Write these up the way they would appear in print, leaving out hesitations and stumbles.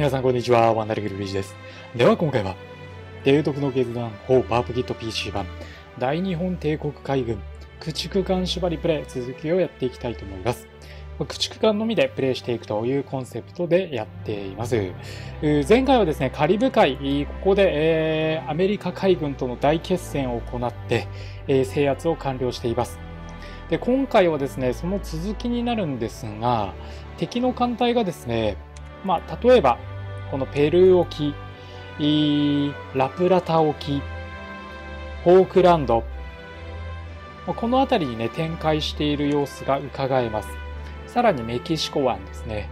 皆さんこんにちは、ワンダリングルイージです。では今回は、提督の決断4パープキット PC 版、大日本帝国海軍、駆逐艦縛りプレイ続きをやっていきたいと思います。駆逐艦のみでプレイしていくというコンセプトでやっています。前回はですね、カリブ海、ここで、アメリカ海軍との大決戦を行って、制圧を完了しています。で今回はですね、その続きになるんですが、敵の艦隊がですね、まあ、例えば、このペルー沖、ラプラタ沖、フォークランド、この辺りにね、展開している様子が伺えます。さらにメキシコ湾ですね。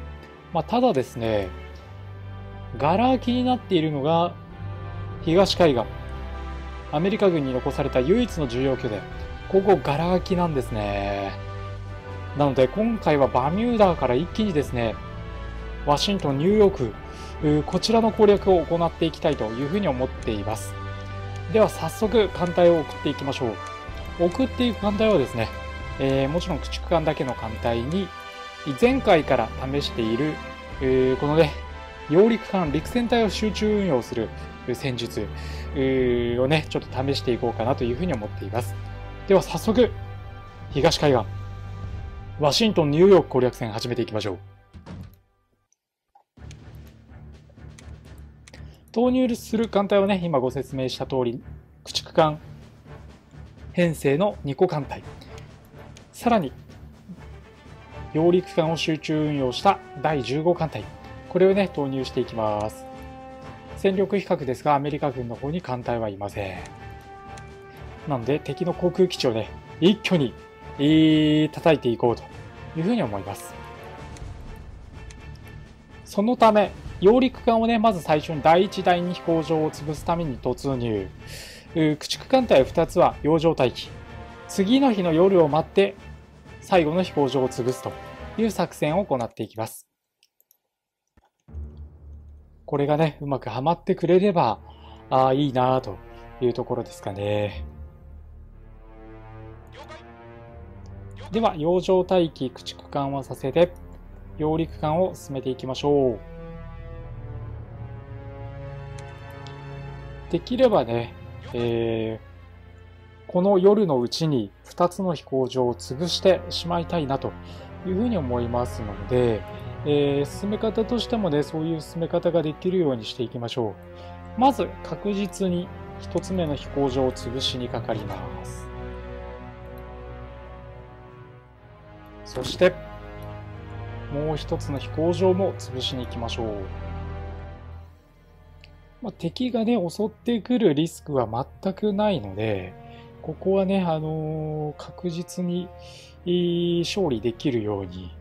まあ、ただですね、がら空きになっているのが、東海岸、アメリカ軍に残された唯一の重要拠点、ここがら空きなんですね。なので、今回はバミューダから一気にですね、ワシントン、ニューヨーク、こちらの攻略を行っていきたいというふうに思っています。では早速艦隊を送っていきましょう。送っていく艦隊はですね、もちろん駆逐艦だけの艦隊に、前回から試している、このね、揚陸艦、陸戦隊を集中運用する戦術をね、ちょっと試していこうかなというふうに思っています。では早速、東海岸、ワシントン、ニューヨーク攻略戦始めていきましょう。投入する艦隊はね、今ご説明した通り、駆逐艦編成の2個艦隊、さらに揚陸艦を集中運用した第15艦隊、これをね、投入していきます。戦力比較ですが、アメリカ軍の方に艦隊はいません。なので敵の航空基地をね、一挙に叩いていこうというふうに思います。そのため揚陸艦をね、まず最初に第1、第2飛行場を潰すために突入。駆逐艦隊2つは洋上待機。次の日の夜を待って、最後の飛行場を潰すという作戦を行っていきます。これがね、うまくはまってくれれば、いいなぁというところですかね。では、洋上待機、駆逐艦はさせて、揚陸艦を進めていきましょう。できればね、この夜のうちに2つの飛行場を潰してしまいたいなというふうに思いますので、進め方としてもね、そういう進め方ができるようにしていきましょう。まず確実に1つ目の飛行場を潰しにかかります。そしてもう1つの飛行場も潰しに行きましょう。まあ、敵がね、襲ってくるリスクは全くないので、ここはね、確実に勝利できるように、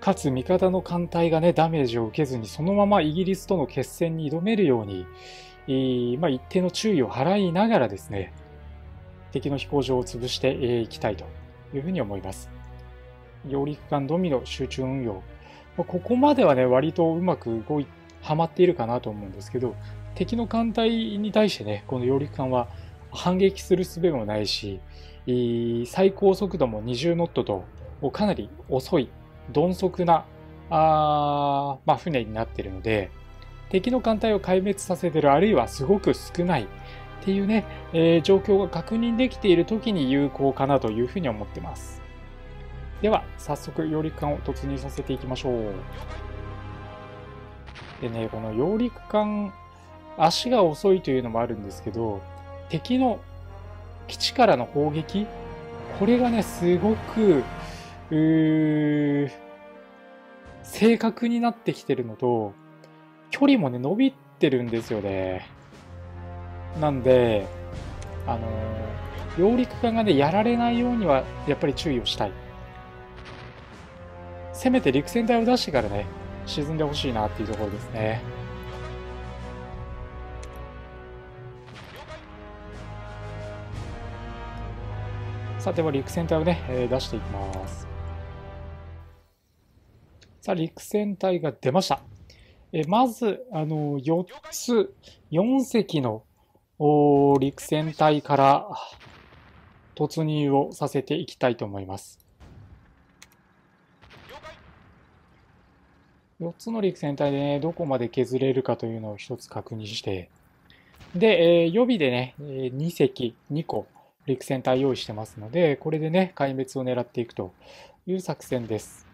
かつ味方の艦隊がね、ダメージを受けずに、そのままイギリスとの決戦に挑めるように、まあ、一定の注意を払いながらですね、敵の飛行場を潰していきたいというふうに思います。揚陸艦のみの集中運用。ここまではね、割とうまく動いて、はまっているかなと思うんですけど、敵の艦隊に対してね、この揚陸艦は反撃する術もないし、最高速度も20ノットとかなり遅い鈍速なまあ、船になっているので、敵の艦隊を壊滅させている、あるいはすごく少ないっていうね、状況が確認できている時に有効かなというふうに思ってます。では早速揚陸艦を突入させていきましょう。でね、この揚陸艦、足が遅いというのもあるんですけど、敵の基地からの砲撃、これがね、すごく、正確になってきてるのと、距離もね、伸びてるんですよね。なんで、揚陸艦がね、やられないようには、やっぱり注意をしたい。せめて陸戦隊を出してからね、沈んでほしいなっていうところですね。さては陸戦隊をね、出していきます。さあ陸戦隊が出ました。まず4隻の陸戦隊から突入をさせていきたいと思います。4つの陸全体でね、どこまで削れるかというのを1つ確認して、で、予備でね、2隻、2個、陸戦隊用意してますので、これでね、壊滅を狙っていくという作戦です。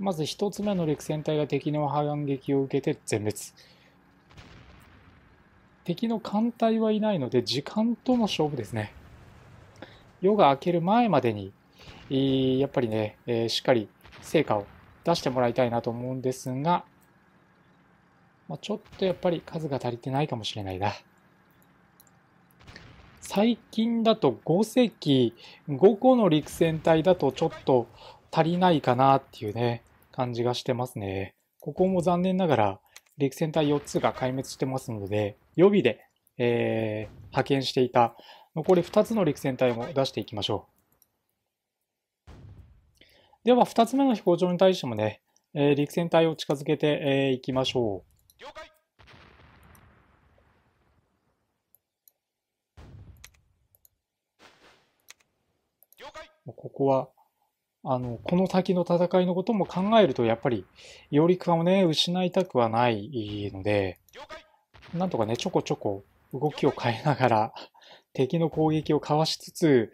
まず1つ目の陸戦隊が敵の反撃を受けて全滅。敵の艦隊はいないので、時間との勝負ですね。夜が明ける前までに、やっぱりね、しっかり成果を出してもらいたいなと思うんですが、まあ、ちょっとやっぱり数が足りてないかもしれないな。最近だと5隻、5個の陸戦隊だとちょっと足りないかなっていうね、感じがしてますね。ここも残念ながら陸戦隊4つが壊滅してますので、予備で、派遣していた残り2つの陸戦隊も出していきましょう。では2つ目の飛行場に対してもね、陸戦隊を近づけて、いきましょう。了解。了解。ここはこの先の戦いのことも考えるとやっぱり揚陸艦をね失いたくはないので、なんとかねちょこちょこ動きを変えながら敵の攻撃をかわしつつ、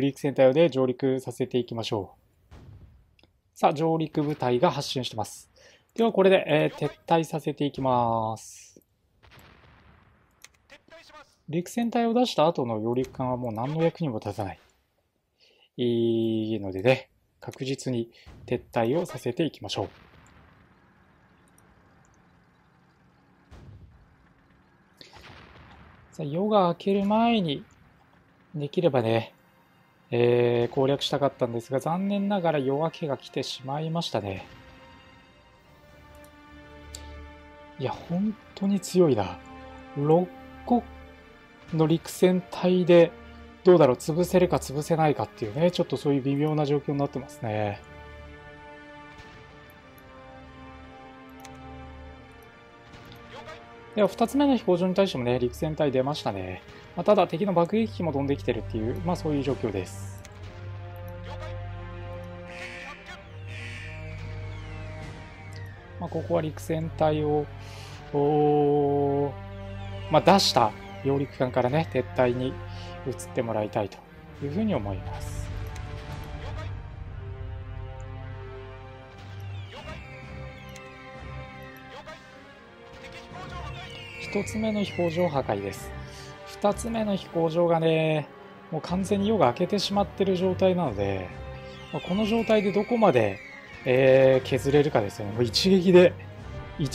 陸戦隊をね上陸させていきましょう。さあ、上陸部隊が発進してます。ではこれで、撤退させていきます。陸戦隊を出した後の揚陸艦はもう何の役にも立たない。いいのでね、確実に撤退をさせていきましょう。さあ、夜が明ける前にできればね、攻略したかったんですが、残念ながら夜明けが来てしまいましたね。いや、本当に強いな。6個の陸戦隊でどうだろう、潰せるか潰せないかっていうね、ちょっとそういう微妙な状況になってますね。では2つ目の飛行場に対してもね、陸戦隊出ましたね。まあ、ただ敵の爆撃機も飛んできてるっていう、まあそういう状況です。まあ、ここは陸戦隊を、まあ、出した揚陸艦からね、撤退に移ってもらいたいというふうに思います。1つ目の飛行場破壊です。2つ目の飛行場がね、もう完全に夜が明けてしまってる状態なので、この状態でどこまで、削れるかですよね。もう一撃で陸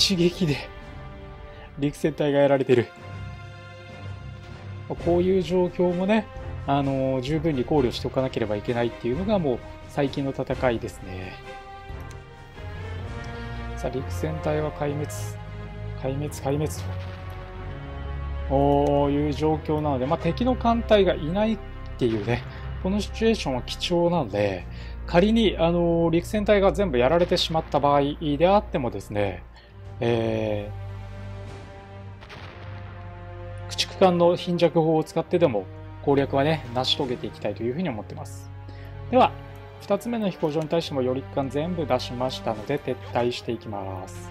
戦隊がやられてる。こういう状況もね、十分に考慮しておかなければいけないっていうのがもう最近の戦いですね。さあ、陸戦隊は壊滅という状況なので、まあ、敵の艦隊がいないっていうね、このシチュエーションは貴重なので、仮に、陸戦隊が全部やられてしまった場合であってもですね、駆逐艦の貧弱砲を使ってでも攻略はね成し遂げていきたいというふうに思ってます。では2つ目の飛行場に対しても揚陸艦全部出しましたので撤退していきます。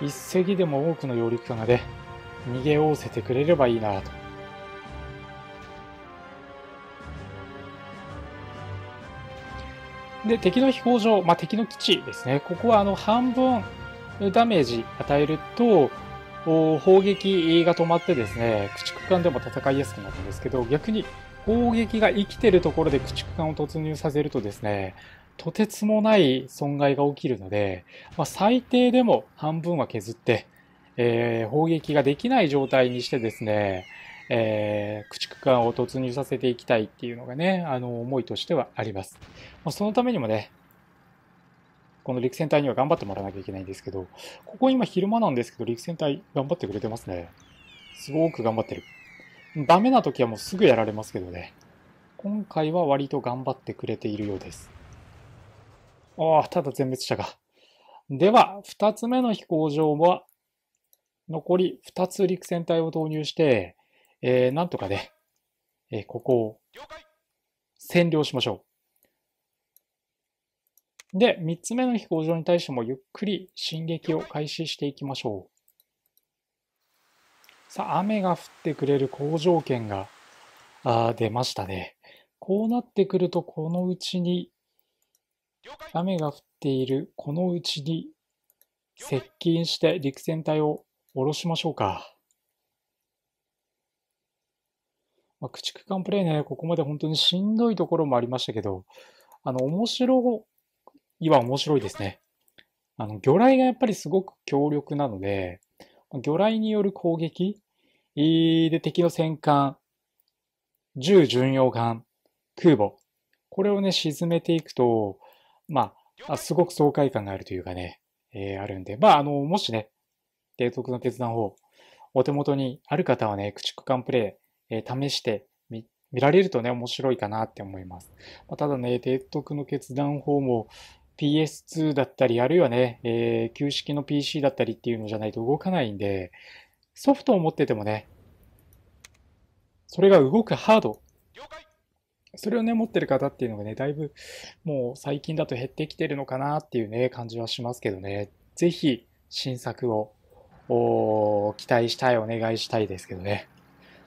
一隻でも多くの揚陸艦がね逃げおおせてくれればいいなと。で、敵の飛行場、まあ、敵の基地ですね。ここは半分ダメージ与えると、砲撃が止まってですね、駆逐艦でも戦いやすくなるんですけど、逆に砲撃が生きてるところで駆逐艦を突入させるとですね、とてつもない損害が起きるので、まあ、最低でも半分は削って、砲撃ができない状態にしてですね、駆逐艦を突入させていきたいっていうのがね、思いとしてはあります。まあ、そのためにもね、この陸戦隊には頑張ってもらわなきゃいけないんですけど、ここ今昼間なんですけど、陸戦隊頑張ってくれてますね。すごく頑張ってる。ダメな時はもうすぐやられますけどね。今回は割と頑張ってくれているようです。ああ、ただ全滅したか。では、2つ目の飛行場は、残り2つ陸戦隊を投入して、なんとかね、ここを占領しましょう。で、3つ目の飛行場に対してもゆっくり進撃を開始していきましょう。さあ、雨が降ってくれる好条件が出ましたね。こうなってくると、このうちに、雨が降っているこのうちに接近して陸戦隊を下ろしましょうか。まあ、駆逐艦プレイね、ここまで本当にしんどいところもありましたけど、面白いは面白いですね。魚雷がやっぱりすごく強力なので、魚雷による攻撃で敵の戦艦、重巡洋艦、空母、これをね、沈めていくと、まあ、すごく爽快感があるというかね、あるんで、まあ、もしね、提督の決断をお手元にある方はね、駆逐艦プレイ、試して見られるとね、面白いかなって思います。まあ、ただね、提督の決断法も PS2 だったり、あるいはね、旧式の PC だったりっていうのじゃないと動かないんで、ソフトを持っててもね、それが動くハード。それをね、持ってる方っていうのがね、だいぶもう最近だと減ってきてるのかなっていうね、感じはしますけどね。ぜひ、新作を期待したい、お願いしたいですけどね。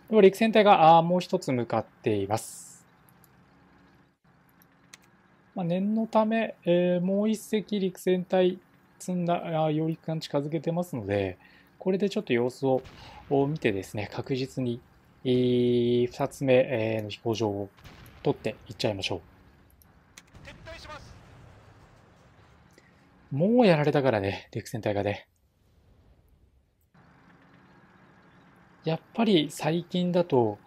でも陸戦隊が、もう一つ向かっています。まあ、念のため、もう一隻陸戦隊積んだ、揚陸艦近づけてますので、これでちょっと様子を見てですね、確実に、二つ目、の飛行場を取っていっちゃいましょう。撤退します。もうやられたからね、陸戦隊がね。やっぱり最近だと、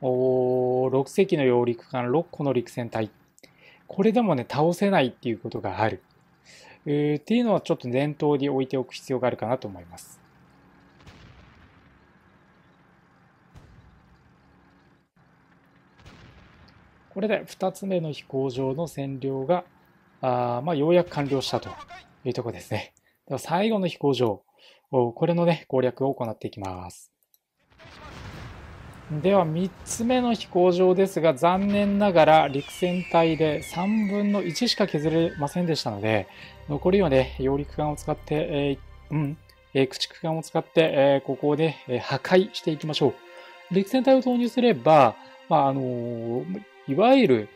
6隻の揚陸艦、6個の陸戦隊。これでもね、倒せないっていうことがある。っていうのはちょっと念頭に置いておく必要があるかなと思います。これで2つ目の飛行場の占領が、まあ、ようやく完了したというところですね。では最後の飛行場、これの、ね、攻略を行っていきます。では3つ目の飛行場ですが、残念ながら陸戦隊で3分の1しか削れませんでしたので、残りはね、揚陸艦を使って、駆逐艦を使って、ここで、破壊していきましょう。陸戦隊を投入すれば、まあいわゆる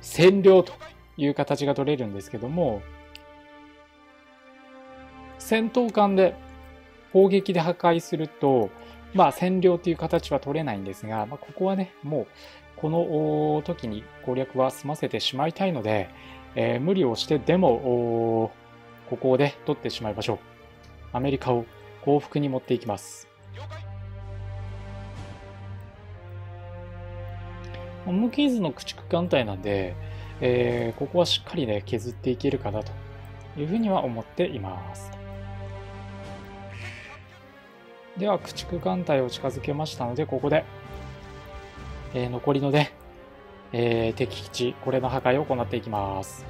占領という形が取れるんですけども、戦闘艦で砲撃で破壊すると、まあ占領という形は取れないんですが、まあ、ここはね、もうこの時に攻略は済ませてしまいたいので、無理をしてでもここで取ってしまいましょう。アメリカを降伏に持っていきます。無傷の駆逐艦隊なんで、ここはしっかりね、削っていけるかなというふうには思っています。では、駆逐艦隊を近づけましたので、ここで、残りのね、敵基地、これの破壊を行っていきます。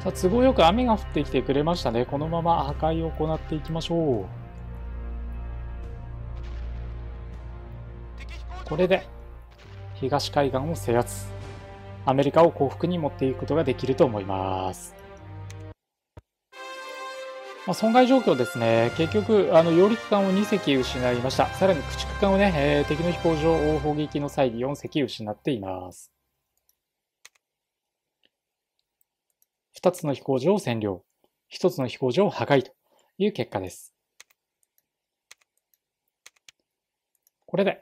さあ、都合よく雨が降ってきてくれましたね。このまま破壊を行っていきましょう。これで、東海岸を制圧。アメリカを降伏に持っていくことができると思います。まあ、損害状況ですね。結局、揚陸艦を2隻失いました。さらに駆逐艦をね、敵の飛行場を砲撃の際に4隻失っています。2つの飛行場を占領。1つの飛行場を破壊という結果です。これで、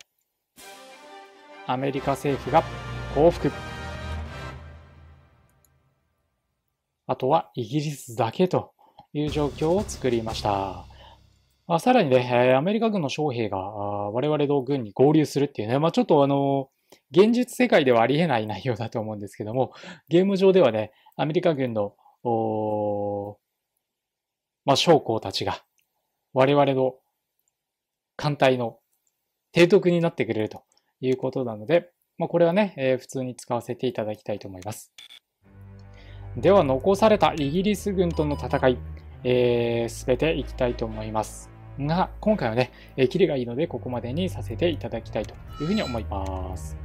アメリカ政府が降伏。あとはイギリスだけという状況を作りました。さらにね、アメリカ軍の将兵が我々の軍に合流するっていうね、まあ、ちょっと現実世界ではありえない内容だと思うんですけども、ゲーム上ではね、アメリカ軍の、まあ、将校たちが我々の艦隊の提督になってくれると。いうことなので、まあ、これはね、普通に使わせていただきたいと思います。では残されたイギリス軍との戦い、全ていきたいと思いますが、今回はねキリがいいのでここまでにさせていただきたいというふうに思います。